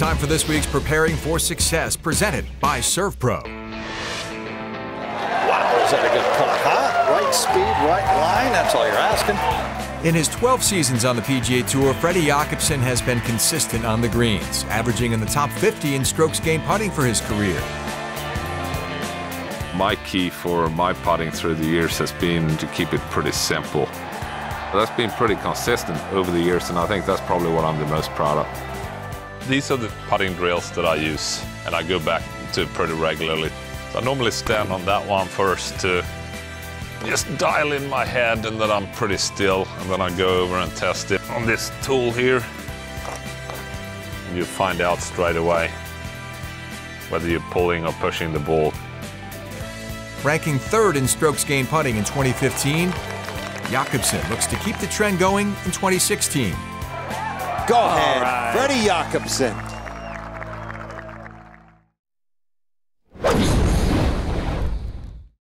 Time for this week's Preparing for Success, presented by ServPro. Wow, is that a good putt? Huh? Right speed, right line, that's all you're asking. In his 12 seasons on the PGA Tour, Freddie Jacobson has been consistent on the greens, averaging in the top 50 in strokes gained putting for his career. My key for my putting through the years has been to keep it pretty simple. That's been pretty consistent over the years, and I think that's probably what I'm the most proud of. These are the putting drills that I use, and I go back to pretty regularly. So I normally stand on that one first to just dial in my head, and then I'm pretty still, and then I go over and test it on this tool here. And you find out straight away whether you're pulling or pushing the ball. Ranking third in strokes gained putting in 2015, Jacobson looks to keep the trend going in 2016. Go ahead, right. Freddie Jacobson.